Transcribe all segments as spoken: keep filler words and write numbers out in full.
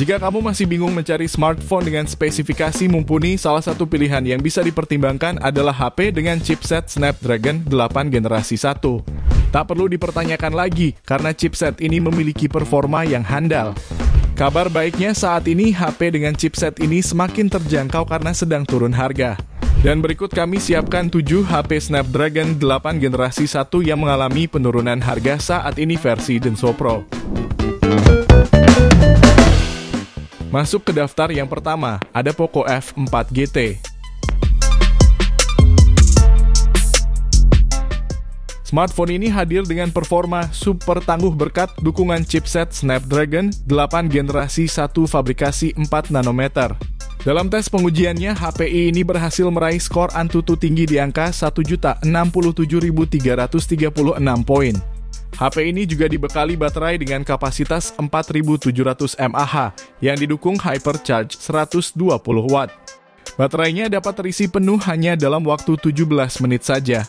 Jika kamu masih bingung mencari smartphone dengan spesifikasi mumpuni, salah satu pilihan yang bisa dipertimbangkan adalah H P dengan chipset Snapdragon delapan generasi satu. Tak perlu dipertanyakan lagi, karena chipset ini memiliki performa yang handal. Kabar baiknya saat ini H P dengan chipset ini semakin terjangkau karena sedang turun harga. Dan berikut kami siapkan tujuh H P Snapdragon delapan generasi satu yang mengalami penurunan harga saat ini versi DenzhoPro. Masuk ke daftar yang pertama, ada Poco F empat G T. Smartphone ini hadir dengan performa super tangguh berkat dukungan chipset Snapdragon delapan generasi satu fabrikasi empat nanometer. Dalam tes pengujiannya, H P I ini berhasil meraih skor AnTuTu tinggi di angka satu juta enam puluh tujuh ribu tiga ratus tiga puluh enam poin. H P ini juga dibekali baterai dengan kapasitas empat ribu tujuh ratus mAh yang didukung HyperCharge seratus dua puluh watt. Baterainya dapat terisi penuh hanya dalam waktu tujuh belas menit saja.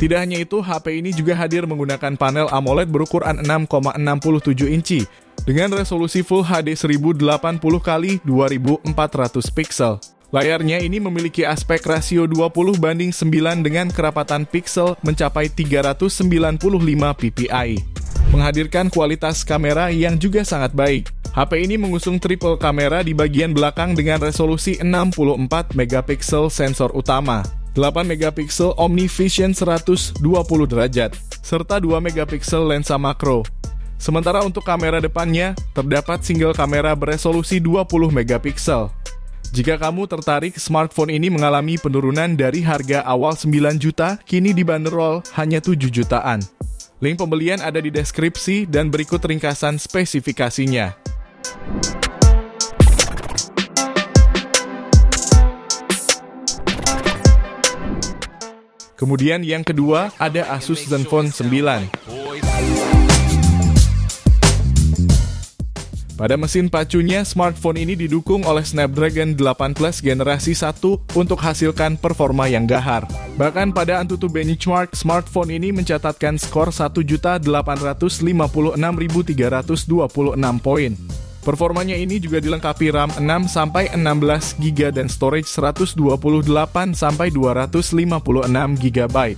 Tidak hanya itu, H P ini juga hadir menggunakan panel AMOLED berukuran enam koma enam tujuh inci dengan resolusi Full H D seribu delapan puluh kali dua ribu empat ratus piksel. Layarnya ini memiliki aspek rasio dua puluh banding sembilan dengan kerapatan piksel mencapai tiga ratus sembilan puluh lima p p i. Menghadirkan kualitas kamera yang juga sangat baik. H P ini mengusung triple kamera di bagian belakang dengan resolusi enam puluh empat megapiksel sensor utama, delapan megapiksel omnivision seratus dua puluh derajat, serta dua megapiksel lensa makro. Sementara untuk kamera depannya, terdapat single kamera beresolusi dua puluh megapiksel. Jika kamu tertarik, smartphone ini mengalami penurunan dari harga awal sembilan juta, kini dibanderol hanya tujuh jutaan. Link pembelian ada di deskripsi dan berikut ringkasan spesifikasinya. Kemudian yang kedua ada Asus Zenfone sembilan. Pada mesin pacunya, smartphone ini didukung oleh Snapdragon delapan Plus generasi satu untuk hasilkan performa yang gahar. Bahkan pada AnTuTu Benchmark, smartphone ini mencatatkan skor satu juta delapan ratus lima puluh enam ribu tiga ratus dua puluh enam poin. Performanya ini juga dilengkapi RAM enam sampai enam belas giga byte dan storage seratus dua puluh delapan sampai dua ratus lima puluh enam giga byte.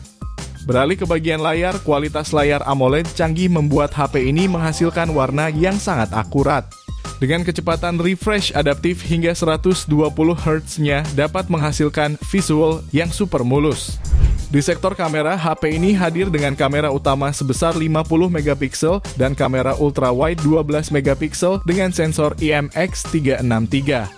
Beralih ke bagian layar, kualitas layar AMOLED canggih membuat H P ini menghasilkan warna yang sangat akurat. Dengan kecepatan refresh adaptif hingga seratus dua puluh hertz-nya dapat menghasilkan visual yang super mulus. Di sektor kamera, H P ini hadir dengan kamera utama sebesar lima puluh megapiksel dan kamera ultrawide dua belas megapiksel dengan sensor I M X tiga enam tiga.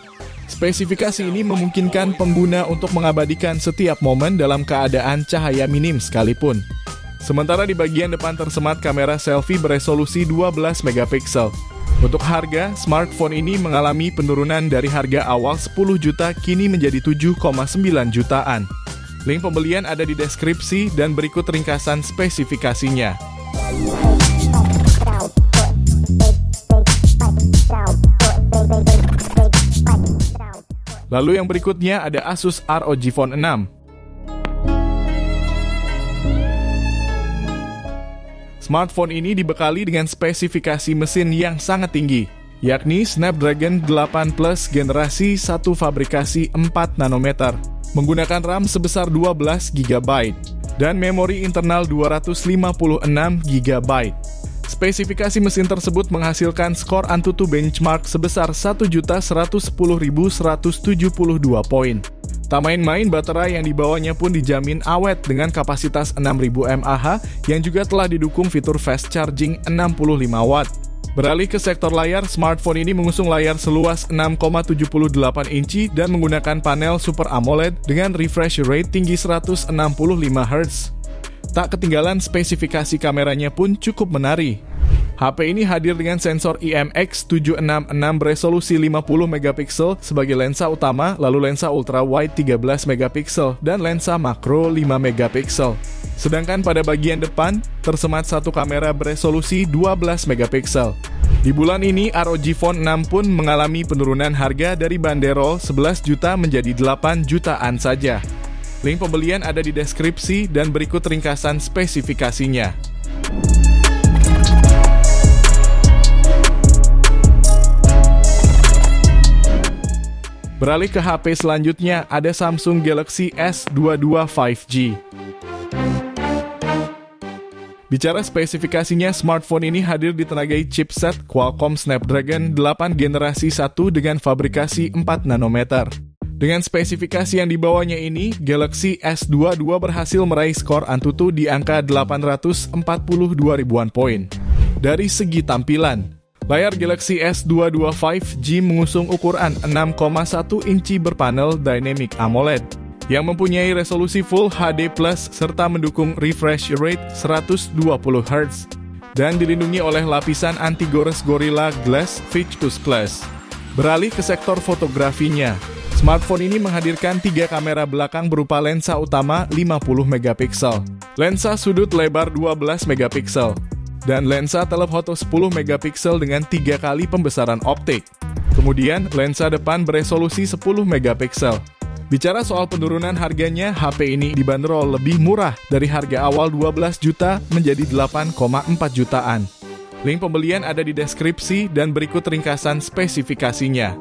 Spesifikasi ini memungkinkan pengguna untuk mengabadikan setiap momen dalam keadaan cahaya minim sekalipun. Sementara di bagian depan tersemat kamera selfie beresolusi dua belas megapiksel. Untuk harga, smartphone ini mengalami penurunan dari harga awal sepuluh juta kini menjadi tujuh koma sembilan jutaan. Link pembelian ada di deskripsi dan berikut ringkasan spesifikasinya. Lalu yang berikutnya ada Asus R O G Phone enam. Smartphone ini dibekali dengan spesifikasi mesin yang sangat tinggi, yakni Snapdragon delapan Plus generasi satu fabrikasi empat nanometer, menggunakan RAM sebesar dua belas giga byte dan memori internal dua ratus lima puluh enam giga byte. Spesifikasi mesin tersebut menghasilkan skor AnTuTu Benchmark sebesar satu juta seratus sepuluh ribu seratus tujuh puluh dua poin. Tak main-main, baterai yang dibawanya pun dijamin awet dengan kapasitas enam ribu mAh yang juga telah didukung fitur fast charging enam puluh lima watt. Beralih ke sektor layar, smartphone ini mengusung layar seluas enam koma tujuh delapan inci dan menggunakan panel Super AMOLED dengan refresh rate tinggi seratus enam puluh lima hertz. Tak ketinggalan, spesifikasi kameranya pun cukup menarik. H P ini hadir dengan sensor I M X tujuh enam enam beresolusi lima puluh megapiksel sebagai lensa utama, lalu lensa ultrawide tiga belas megapiksel dan lensa makro lima megapiksel. Sedangkan pada bagian depan tersemat satu kamera beresolusi dua belas megapiksel. Di bulan ini R O G Phone enam pun mengalami penurunan harga dari banderol sebelas juta menjadi delapan jutaan saja. Link pembelian ada di deskripsi dan berikut ringkasan spesifikasinya. Beralih ke H P selanjutnya, ada Samsung Galaxy S dua puluh dua lima G. Bicara spesifikasinya, smartphone ini hadir ditenagai chipset Qualcomm Snapdragon delapan generasi satu dengan fabrikasi empat nanometer. Dengan spesifikasi yang dibawanya ini, Galaxy S dua puluh dua berhasil meraih skor AnTuTu di angka delapan ratus empat puluh dua ribuan poin. Dari segi tampilan, layar Galaxy S dua puluh dua lima G mengusung ukuran enam koma satu inci berpanel Dynamic AMOLED yang mempunyai resolusi Full H D plus, serta mendukung refresh rate seratus dua puluh hertz, dan dilindungi oleh lapisan anti-gores Gorilla Glass Victus plus. Beralih ke sektor fotografinya, smartphone ini menghadirkan tiga kamera belakang berupa lensa utama lima puluh megapiksel, lensa sudut lebar dua belas megapiksel, dan lensa telefoto sepuluh megapiksel dengan tiga kali pembesaran optik. Kemudian, lensa depan beresolusi sepuluh megapiksel. Bicara soal penurunan harganya, H P ini dibanderol lebih murah dari harga awal dua belas juta menjadi delapan koma empat jutaan. Link pembelian ada di deskripsi dan berikut ringkasan spesifikasinya.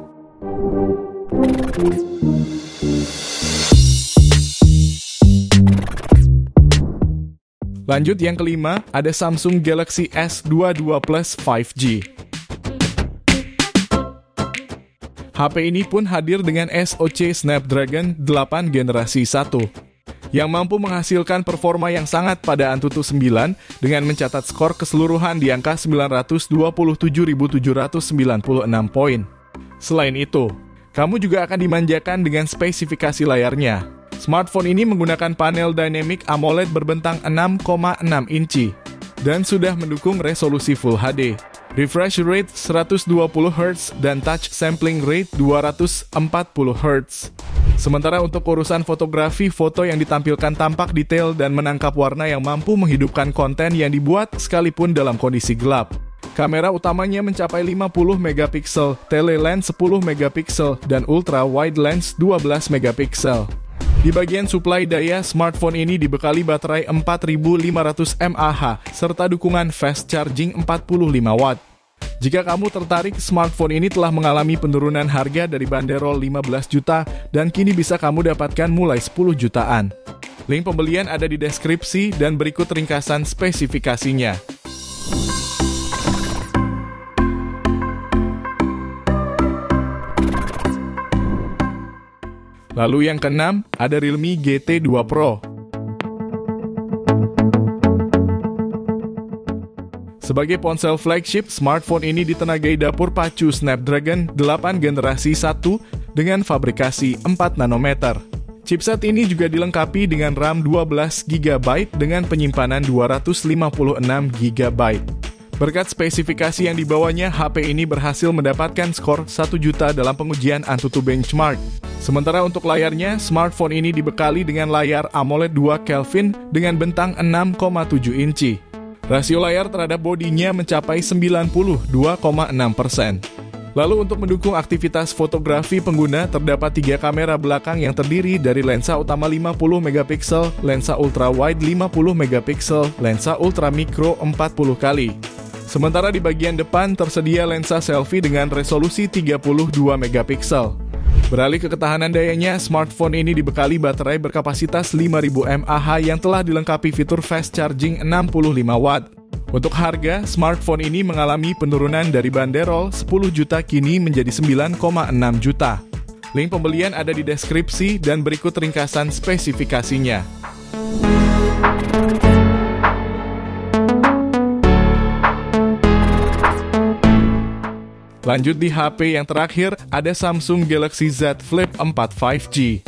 Lanjut yang kelima, ada Samsung Galaxy S dua puluh dua Plus lima G. H P ini pun hadir dengan S O C Snapdragon delapan generasi satu, yang mampu menghasilkan performa yang sangat pada AnTuTu sembilan dengan mencatat skor keseluruhan di angka sembilan ratus dua puluh tujuh ribu tujuh ratus sembilan puluh enam poin. Selain itu, kamu juga akan dimanjakan dengan spesifikasi layarnya. Smartphone ini menggunakan panel Dynamic AMOLED berbentang enam koma enam inci, dan sudah mendukung resolusi Full H D. Refresh rate seratus dua puluh hertz dan touch sampling rate dua ratus empat puluh hertz. Sementara untuk urusan fotografi, foto yang ditampilkan tampak detail dan menangkap warna yang mampu menghidupkan konten yang dibuat sekalipun dalam kondisi gelap. Kamera utamanya mencapai lima puluh megapiksel, tele lens sepuluh megapiksel, dan ultra wide lens dua belas megapiksel. Di bagian suplai daya, smartphone ini dibekali baterai empat ribu lima ratus mAh serta dukungan fast charging empat puluh lima watt. Jika kamu tertarik, smartphone ini telah mengalami penurunan harga dari banderol lima belas juta dan kini bisa kamu dapatkan mulai sepuluh jutaan. Link pembelian ada di deskripsi dan berikut ringkasan spesifikasinya. Lalu yang keenam, ada Realme G T dua Pro. Sebagai ponsel flagship, smartphone ini ditenagai dapur pacu Snapdragon delapan generasi satu dengan fabrikasi empat nanometer. Chipset ini juga dilengkapi dengan RAM dua belas giga byte dengan penyimpanan dua ratus lima puluh enam giga byte. Berkat spesifikasi yang dibawanya, H P ini berhasil mendapatkan skor satu juta dalam pengujian AnTuTu Benchmark. Sementara untuk layarnya, smartphone ini dibekali dengan layar AMOLED dua Kelvin dengan bentang enam koma tujuh inci. Rasio layar terhadap bodinya mencapai sembilan puluh dua koma enam persen. Lalu untuk mendukung aktivitas fotografi pengguna, terdapat tiga kamera belakang yang terdiri dari lensa utama lima puluh megapiksel, lensa ultra wide lima puluh megapiksel, lensa ultra mikro empat puluh kali. Sementara di bagian depan tersedia lensa selfie dengan resolusi tiga puluh dua megapiksel. Beralih ke ketahanan dayanya, smartphone ini dibekali baterai berkapasitas lima ribu mAh yang telah dilengkapi fitur fast charging enam puluh lima watt. Untuk harga, smartphone ini mengalami penurunan dari banderol sepuluh juta kini menjadi sembilan koma enam juta. Link pembelian ada di deskripsi dan berikut ringkasan spesifikasinya. Lanjut di H P yang terakhir, ada Samsung Galaxy Z Flip empat lima G.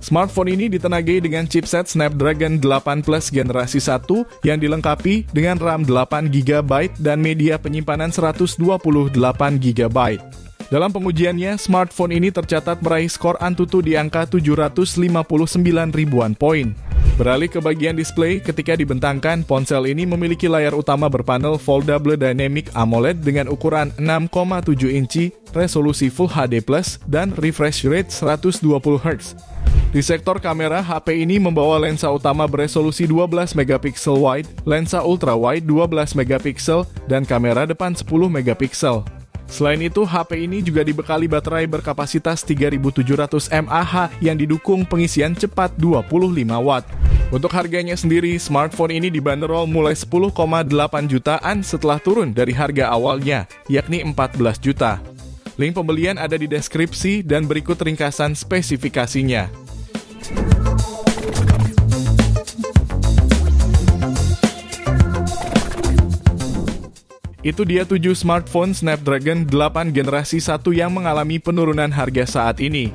Smartphone ini ditenagai dengan chipset Snapdragon delapan Plus generasi satu yang dilengkapi dengan RAM delapan giga byte dan media penyimpanan seratus dua puluh delapan giga byte. Dalam pengujiannya, smartphone ini tercatat meraih skor AnTuTu di angka tujuh ratus lima puluh sembilan ribuan poin. Beralih ke bagian display, ketika dibentangkan, ponsel ini memiliki layar utama berpanel foldable Dynamic AMOLED dengan ukuran enam koma tujuh inci, resolusi Full H D plus, dan refresh rate seratus dua puluh hertz. Di sektor kamera, H P ini membawa lensa utama beresolusi dua belas megapiksel wide, lensa ultra wide dua belas megapiksel, dan kamera depan sepuluh megapiksel. Selain itu, H P ini juga dibekali baterai berkapasitas tiga ribu tujuh ratus mAh yang didukung pengisian cepat dua puluh lima watt. Untuk harganya sendiri, smartphone ini dibanderol mulai sepuluh koma delapan jutaan setelah turun dari harga awalnya, yakni empat belas juta. Link pembelian ada di deskripsi dan berikut ringkasan spesifikasinya. Itu dia tujuh smartphone Snapdragon delapan generasi satu yang mengalami penurunan harga saat ini.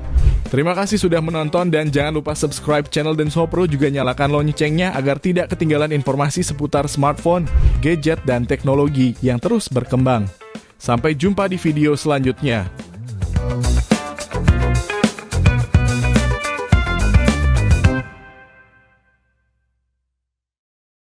Terima kasih sudah menonton dan jangan lupa subscribe channel DenzhoPro, juga nyalakan loncengnya agar tidak ketinggalan informasi seputar smartphone, gadget, dan teknologi yang terus berkembang. Sampai jumpa di video selanjutnya.